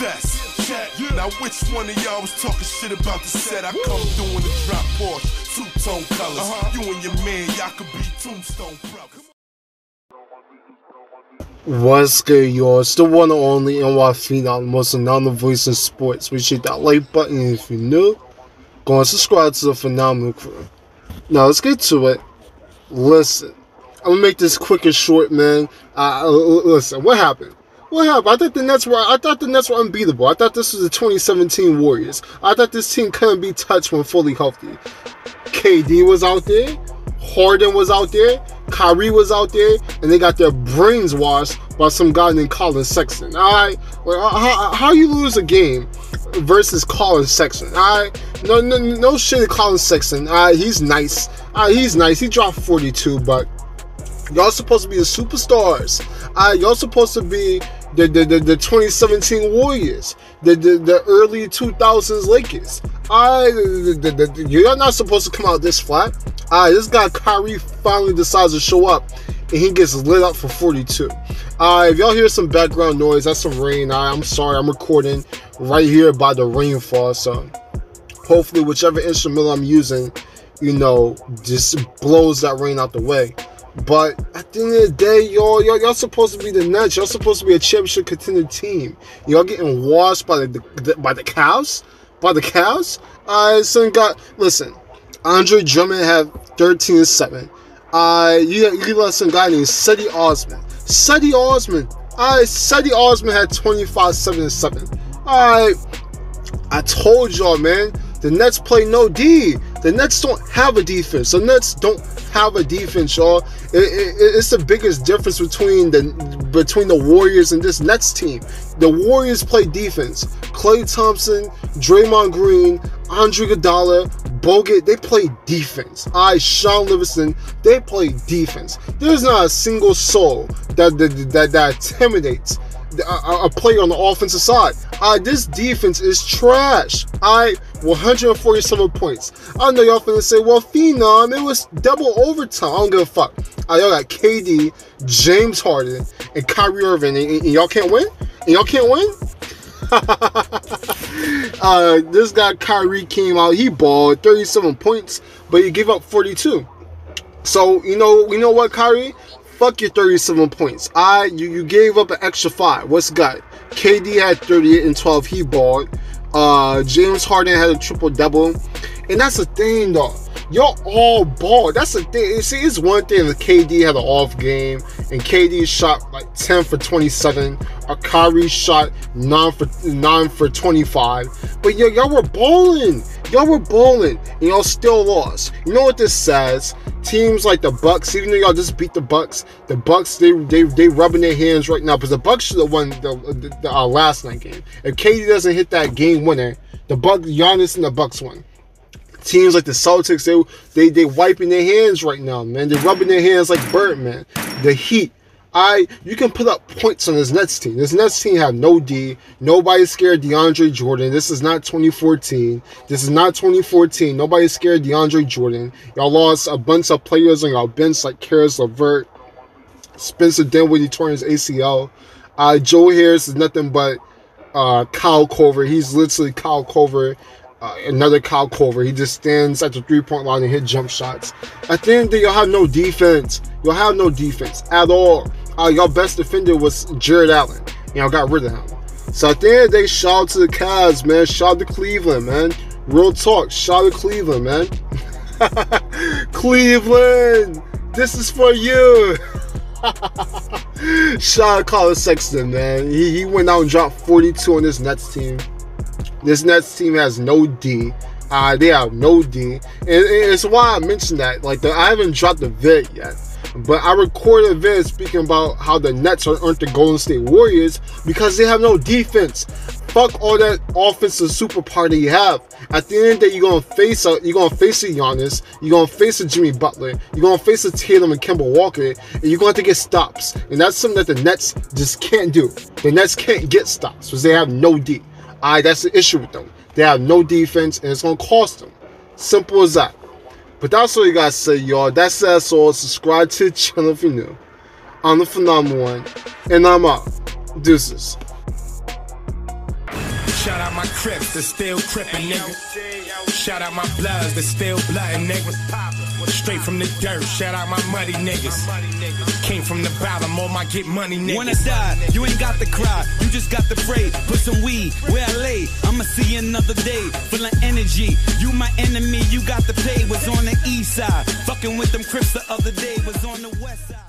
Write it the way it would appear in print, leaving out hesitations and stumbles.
confess. Now which one of y'all was talking shit about the set? I come through in the drop Porsche, two-tone colors. You and your man, y'all could be Tombstone Brothers. What's good, y'all? It's the one and only NY Phenom, the most phenomenal voice in sports. Make sure you hit that like button, and if you're new, go and subscribe to the Phenomenal Crew. Now let's get to it. Listen, I'm gonna make this quick and short, man. Listen, what happened? What happened? I thought the Nets were unbeatable. I thought this was the 2017 Warriors. I thought this team couldn't be touched when fully healthy. KD was out there, Harden was out there, Kyrie was out there, and they got their brains washed by some guy named Collin Sexton. Alright? How you lose a game versus Collin Sexton? Alright? No shit to Collin Sexton. Alright, he's nice. He dropped 42, but y'all supposed to be the superstars. Y'all supposed to be the 2017 Warriors, the early 2000s Lakers. You're not supposed to come out this flat. This guy Kyrie finally decides to show up, and he gets lit up for 42. If y'all hear some background noise, that's some rain. I'm sorry, I'm recording right here by the rainfall, so hopefully whichever instrumental I'm using, just blows that rain out the way. But at the end of the day, y'all supposed to be the Nets. Y'all supposed to be a championship contender team. Y'all getting washed by the Cavs, Listen, Andre Drummond had 13 and 7. You let some guy named Sedie Osman. Sedie Osman had 25, 7 and 7. I told y'all, man. The Nets play no D. The Nets don't have a defense. The Nets don't have a defense, y'all. It's the biggest difference between the Warriors and this Nets team. The Warriors play defense. Klay Thompson, Draymond Green, Andre Iguodala, Bogut, they play defense. Sean Livingston, they play defense. There's not a single soul that intimidates a player on the offensive side. This defense is trash. 147 points. I know y'all finna say, well, Phenom, it was double overtime. I don't give a fuck. Y'all got KD, James Harden, and Kyrie Irving, and y'all can't win? This guy Kyrie came out. He balled 37 points, but he gave up 42. So, you know what, Kyrie? Fuck your 37 points. You gave up an extra 5. What's good? KD had 38 and 12. He balled. James Harden had a triple-double. And that's the thing, though. Y'all all balled. That's the thing. See, it's one thing that KD had an off game, and KD shot like 10 for 27. Or Kyrie shot 9 for 25. But y'all were balling. And y'all still lost. You know what this says? Teams like the Bucks, even though y'all just beat the Bucks, they rubbing their hands right now because the Bucks should have won the last night game. If KD doesn't hit that game winner, the Bucks, Giannis and the Bucks won. Teams like the Celtics, they wiping their hands right now, man. They're rubbing their hands like Birdman. The Heat, you can put up points on this Nets team. This Nets team have no D. Nobody's scared DeAndre Jordan. This is not 2014. Nobody's scared DeAndre Jordan. Y'all lost a bunch of players on y'all bench like Karis LaVert, Spencer Denwood, he tore his ACL. Joe Harris is nothing but Kyle Culver. He's literally Kyle Culver. Another Kyle Culver. He just stands at the three-point line and hit jump shots. At the end of the day, y'all have no defense. Y'all have no defense at all. Y'all best defender was Jared Allen. Y'all got rid of him. So at the end of the day, shout out to the Cavs, man. Shout out to Cleveland, man. Real talk. Shout out to Cleveland, man. Cleveland, this is for you. Shout out to Collin Sexton, man. He went out and dropped 42 on this Nets team. This Nets team has no D. They have no D. And it's why I mentioned that. I haven't dropped a vid yet. But I recorded a vid speaking about how the Nets aren't the Golden State Warriors because they have no defense. Fuck all that offensive super power that you have. At the end of the day, you're gonna face a Giannis, you're gonna face a Jimmy Butler, you're gonna face a Tatum and Kimball Walker, and you're gonna have to get stops. And that's something that the Nets just can't do. The Nets can't get stops because they have no D. That's the issue with them. They have no defense, and it's going to cost them. Simple as that. But that's all you got to say, y'all. That's all. Subscribe to the channel if you're new. I'm the Phenomenal One, and I'm out. Deuces. Shout out my Crips, that's still crippin', nigga. Shout out my Bloods, that's still bloodin', nigga. Straight from the dirt, shout out my muddy niggas. Came from the bottom, all my get money niggas. When I die, you ain't got to cry, you just got to pray. Put some weed where I lay, I'ma see another day. Full of energy, you my enemy, you got to pay. Was on the east side, fucking with them Crips the other day. Was on the west side.